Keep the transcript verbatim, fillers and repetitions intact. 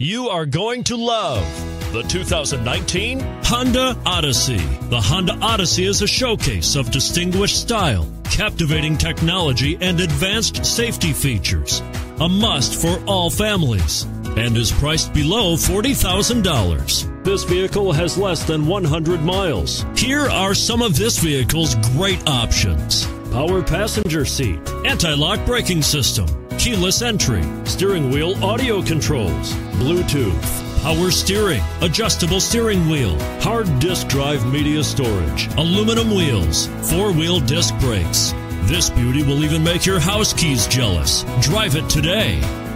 You are going to love the two thousand nineteen Honda Odyssey. The Honda Odyssey is a showcase of distinguished style, captivating technology, and advanced safety features. A must for all families and is priced below forty thousand dollars. This vehicle has less than one hundred miles. Here are some of this vehicle's great options: power passenger seat, anti-lock braking system, keyless entry, steering wheel audio controls, Bluetooth, power steering, adjustable steering wheel, hard disk drive media storage, aluminum wheels, four-wheel disc brakes. This beauty will even make your house keys jealous. Drive it today.